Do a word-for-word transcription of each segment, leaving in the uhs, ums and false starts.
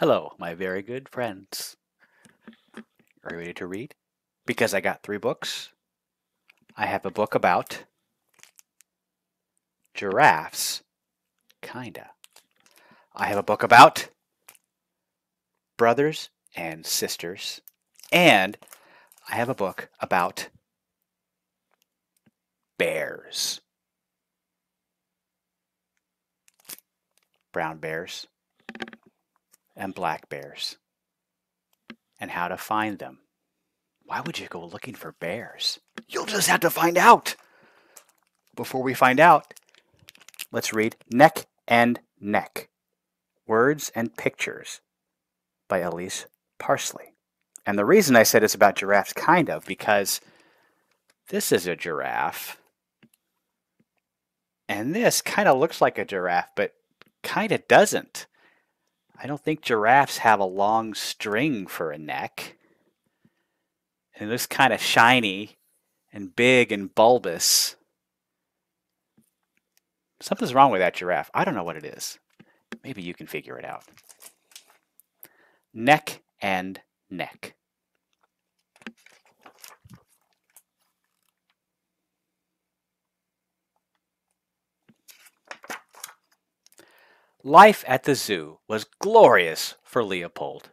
Hello, my very good friends. Are you ready to read? Because I got three books. I have a book about giraffes. Kinda. I have a book about brothers and sisters. And I have a book about bears. Brown bears and black bears, and how to find them. Why would you go looking for bears? You'll just have to find out. Before we find out, let's read Neck and Neck, Words and Pictures by Elise Parsley. And the reason I said it's about giraffes, kind of, because this is a giraffe, and this kind of looks like a giraffe, but kind of doesn't. I don't think giraffes have a long string for a neck. And it looks kind of shiny and big and bulbous. Something's wrong with that giraffe. I don't know what it is. Maybe you can figure it out. Neck and Neck. Life at the zoo was glorious for Leopold.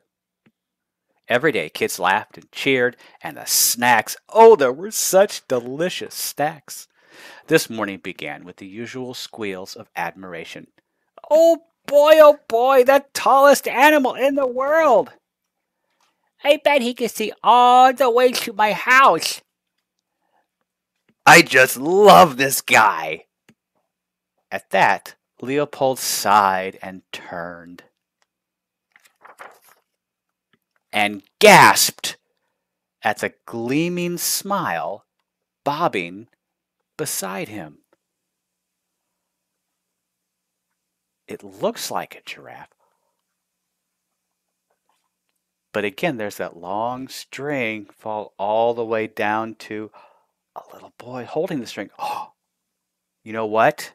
Every day kids laughed and cheered, and the snacks, oh, there were such delicious snacks. This morning began with the usual squeals of admiration. Oh boy, oh boy, the tallest animal in the world! I bet he can see all the way to my house. I just love this guy. At that, Leopold sighed and turned and gasped at the gleaming smile bobbing beside him. It looks like a giraffe. But again, there's that long string fall all the way down to a little boy holding the string. Oh, you know what?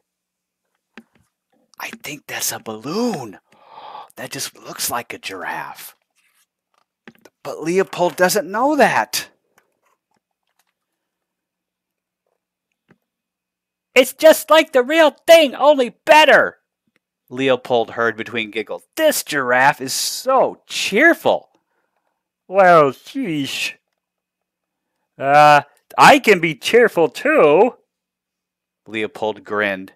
I think that's a balloon. That just looks like a giraffe. But Leopold doesn't know that. It's just like the real thing, only better. Leopold heard between giggles. This giraffe is so cheerful. Well, sheesh. Uh, I can be cheerful too. Leopold grinned.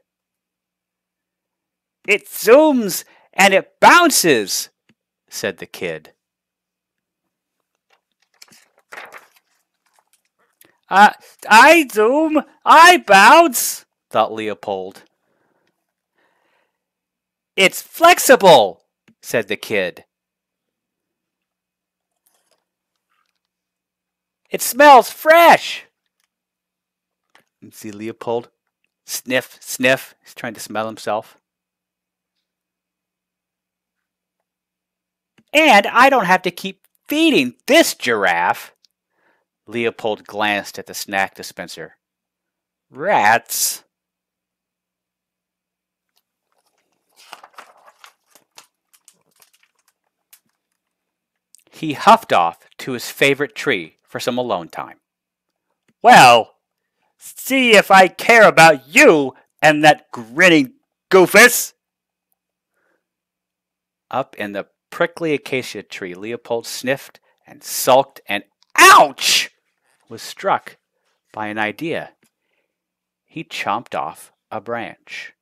It zooms and it bounces, said the kid. Uh, I zoom, I bounce, thought Leopold. It's flexible, said the kid. It smells fresh. You see Leopold sniff, sniff. He's trying to smell himself. And I don't have to keep feeding this giraffe. Leopold glanced at the snack dispenser. Rats. He huffed off to his favorite tree for some alone time. Well, see if I care about you and that grinning goofus. Up in the prickly acacia tree, Leopold sniffed and sulked and ouch! Was struck by an idea. He chomped off a branch.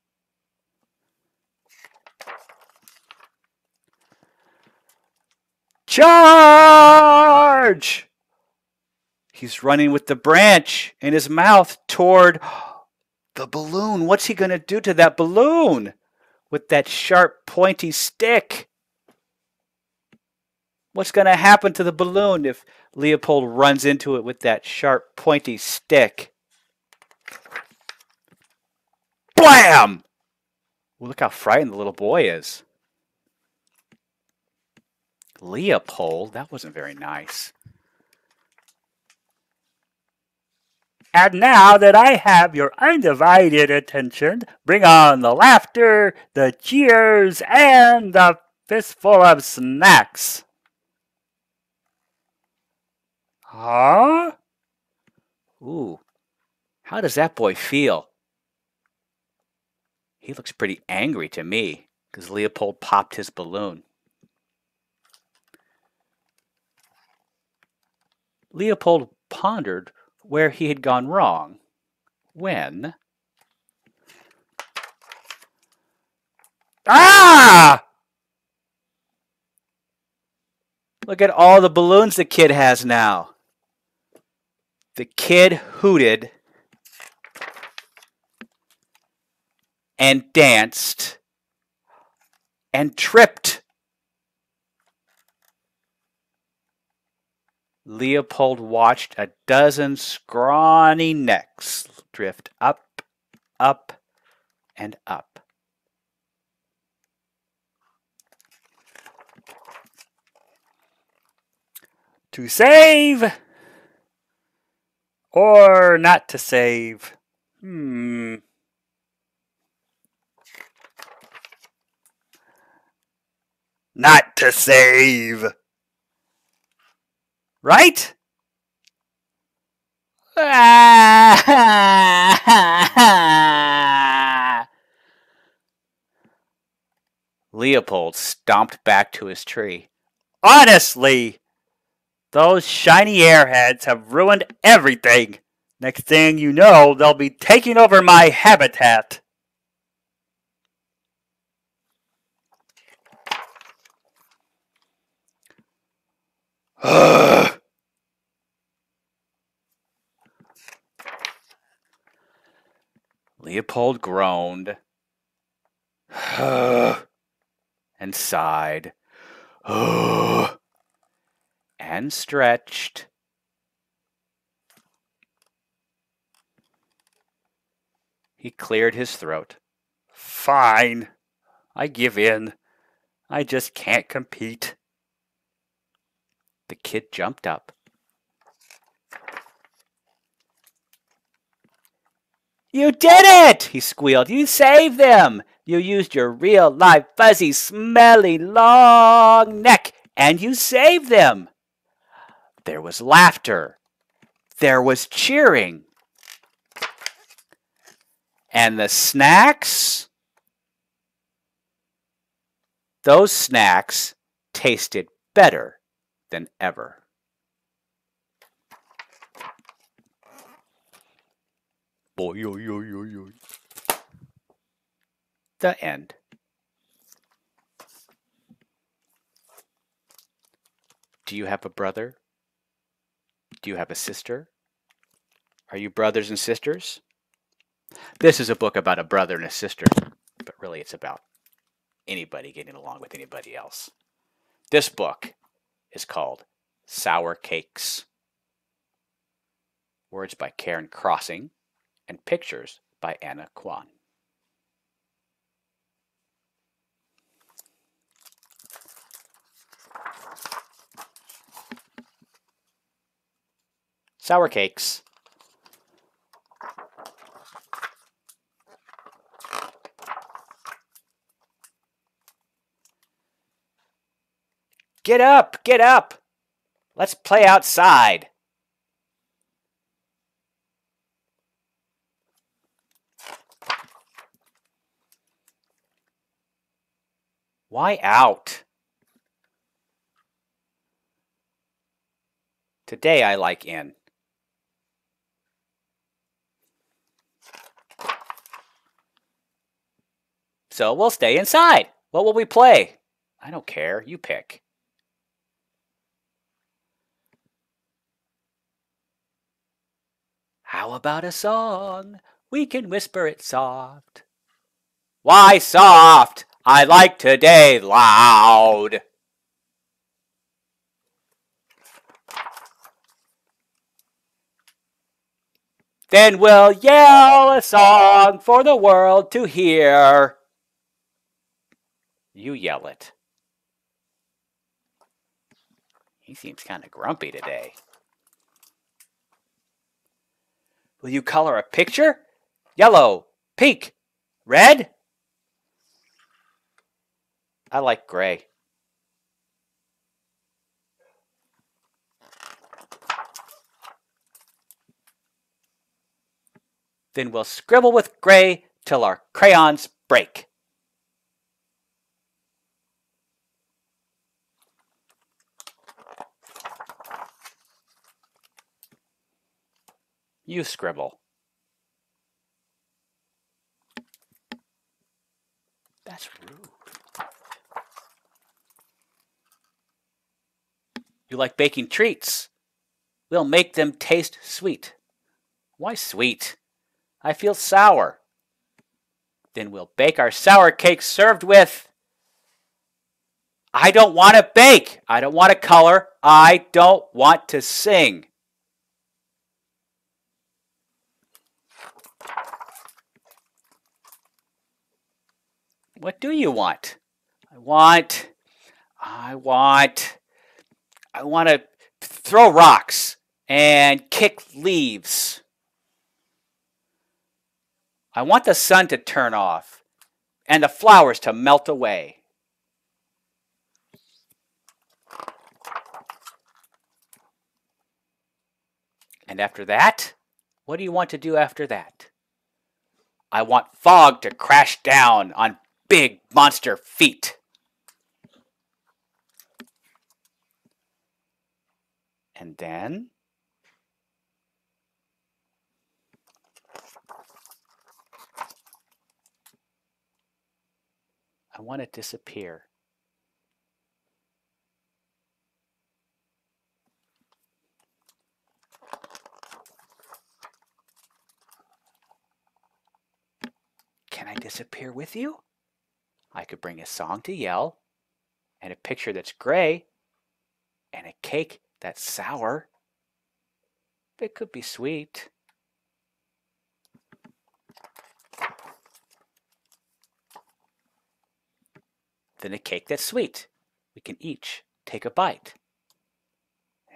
Charge! He's running with the branch in his mouth toward the balloon. What's he going to do to that balloon with that sharp, pointy stick? What's going to happen to the balloon if Leopold runs into it with that sharp, pointy stick? Blam! Well, look how frightened the little boy is. Leopold, that wasn't very nice. And now that I have your undivided attention, bring on the laughter, the cheers, and the This full of snacks. Huh? Ooh. How does that boy feel? He looks pretty angry to me because Leopold popped his balloon. Leopold pondered where he had gone wrong when... Ah! Look at all the balloons the kid has now. The kid hooted and danced and tripped. Leopold watched a dozen scrawny necks drift up, up, and up. To save or not to save. Hmm. Not to save. Right? Leopold stomped back to his tree. Honestly! Those shiny airheads have ruined everything. Next thing you know, they'll be taking over my habitat. Ugh. Leopold groaned and sighed. Ugh. And stretched. He cleared his throat. Fine. I give in. I just can't compete. The kid jumped up. You did it! He squealed. You saved them! You used your real, live, fuzzy, smelly, long neck, and you saved them! There was laughter, there was cheering, and the snacks, those snacks tasted better than ever. Boy, oy, oy, oy, oy. The end. Do you have a brother? Do you have a sister? Are you brothers and sisters? This is a book about a brother and a sister, but really it's about anybody getting along with anybody else. This book is called Sour Cakes. Words by Karen Krossing and pictures by Anna Kwan. Sour Cakes. Get up, get up. Let's play outside. Why out? Today I like in. So we'll stay inside. What will we play? I don't care. You pick. How about a song? We can whisper it soft. Why soft? I like today loud. Then we'll yell a song for the world to hear. You yell it. He seems kind of grumpy today. Will you color a picture? Yellow, pink, red? I like gray. Then we'll scribble with gray till our crayons break. You scribble. That's rude. You like baking treats? We'll make them taste sweet. Why sweet? I feel sour. Then we'll bake our sour cakes served with... I don't want to bake. I don't want to color. I don't want to sing. What do you want? I want, I want, I want to throw rocks and kick leaves. I want the sun to turn off and the flowers to melt away. And after that, what do you want to do after that? I want fog to crash down on big monster feet. And then... I want to disappear. Can I disappear with you? I could bring a song to yell, and a picture that's gray, and a cake that's sour. It could be sweet. Then a cake that's sweet. We can each take a bite.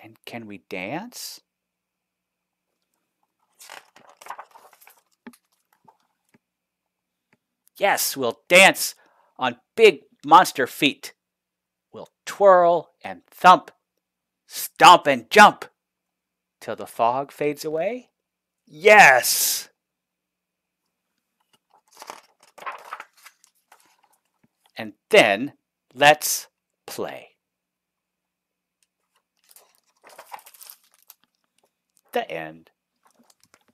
And can we dance? Yes, we'll dance on big monster feet. We'll twirl and thump, stomp and jump, till the fog fades away. Yes! And then let's play. The end.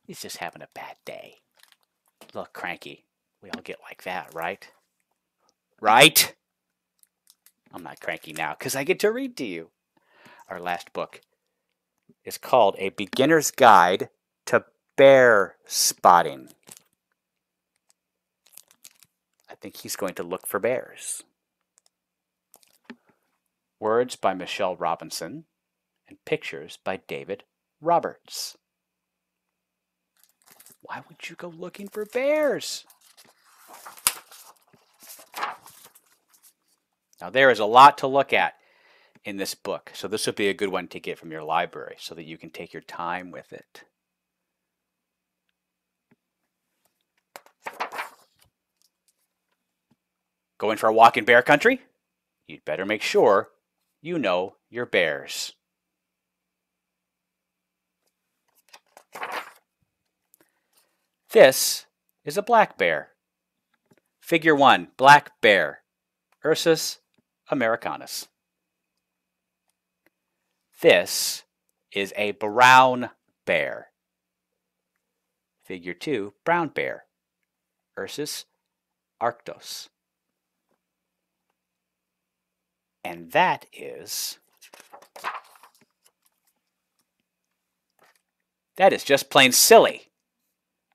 He's just having a bad day. A little cranky. We all get like that, right? Right? I'm not cranky now because I get to read to you. Our last book is called A Beginner's Guide to Bear Spotting. I think he's going to look for bears. Words by Michelle Robinson and pictures by David Roberts. Why would you go looking for bears? Now there is a lot to look at in this book, so this would be a good one to get from your library so that you can take your time with it. Going for a walk in bear country? You'd better make sure you know your bears. This is a black bear. Figure one, black bear, Ursus americanus. This is a brown bear. Figure two, brown bear, Ursus arctos. And that is, that is just plain silly.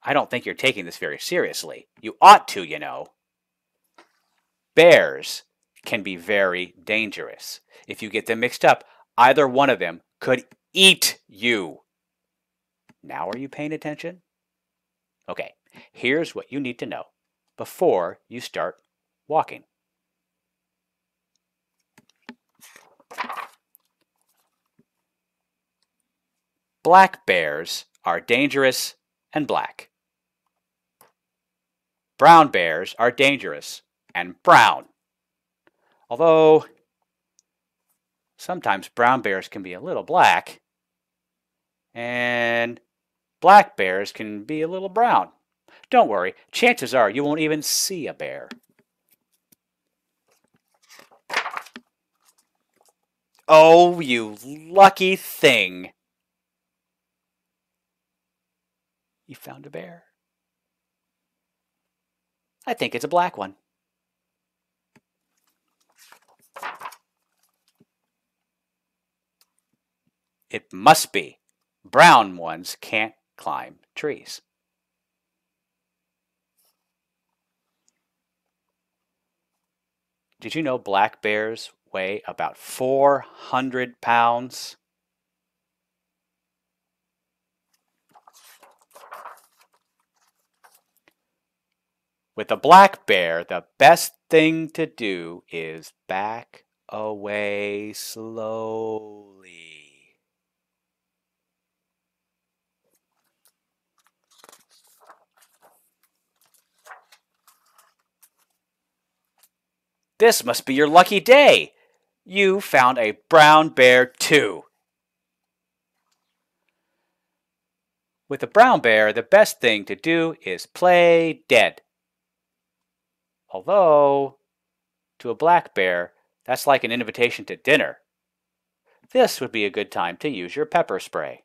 I don't think you're taking this very seriously. You ought to, you know. Bears can be very dangerous. If you get them mixed up, either one of them could eat you. Now are you paying attention? Okay, here's what you need to know before you start walking. Black bears are dangerous and black. Brown bears are dangerous and brown. Although sometimes brown bears can be a little black and black bears can be a little brown. Don't worry, chances are you won't even see a bear. Oh, you lucky thing. You found a bear. I think it's a black one. It must be. Brown ones can't climb trees. Did you know black bears weigh about four hundred pounds? With a black bear, the best thing to do is back away slowly. This must be your lucky day. You found a brown bear too. With a brown bear, the best thing to do is play dead. Although, to a black bear, that's like an invitation to dinner. This would be a good time to use your pepper spray.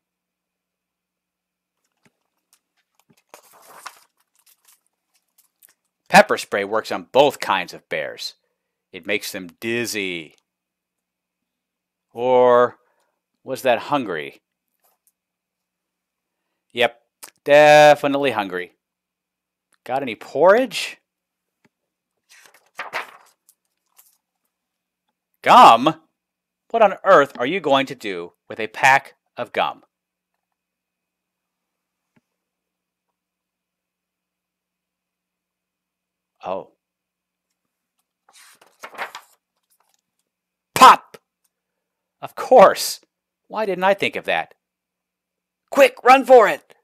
Pepper spray works on both kinds of bears. It makes them dizzy. Or was that hungry? Yep, definitely hungry. Got any porridge? Gum? What on earth are you going to do with a pack of gum? Oh. Pop! Of course. Why didn't I think of that? Quick, run for it!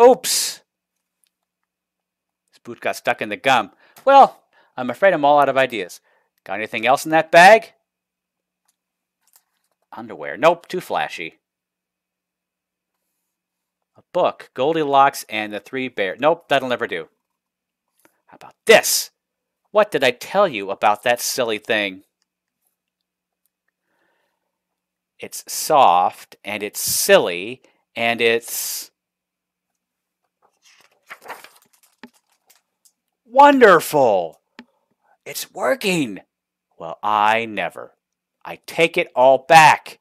Oops! This boot got stuck in the gum. Well, I'm afraid I'm all out of ideas. Got anything else in that bag? Underwear. Nope, too flashy. A book, Goldilocks and the Three Bears. Nope, that'll never do. How about this? What did I tell you about that silly thing? It's soft, and it's silly, and it's... wonderful! It's working! Well, I never. I take it all back.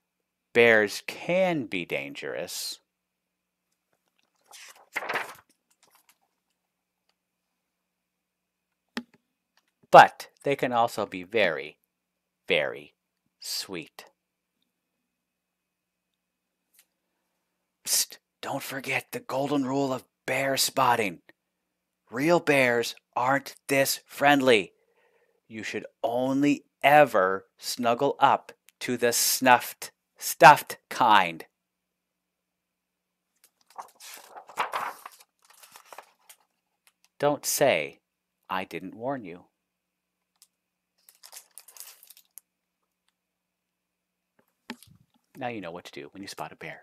Bears can be dangerous. But they can also be very, very sweet. Psst, don't forget the golden rule of bear spotting. Real bears aren't this friendly. You should only ever snuggle up to the snuffed, stuffed kind. Don't say I didn't warn you. Now you know what to do when you spot a bear.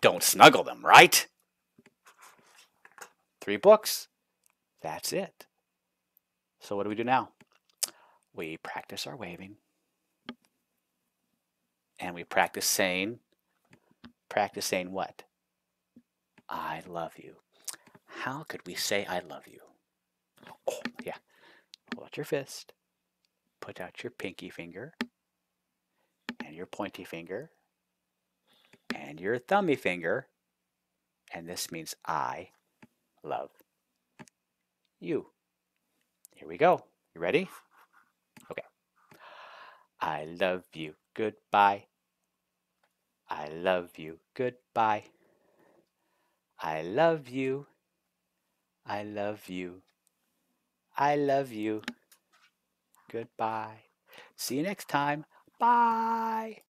Don't snuggle them, right? Three books. That's it. So what do we do now? We practice our waving. And we practice saying, practice saying what? I love you. How could we say I love you? Oh, yeah. Pull out your fist. Put out your pinky finger. And your pointy finger, and your thumby finger, and this means I love you. Here we go. You ready? Okay. I love you. Goodbye. I love you. Goodbye. I love you. I love you. I love you. Goodbye. See you next time. Bye.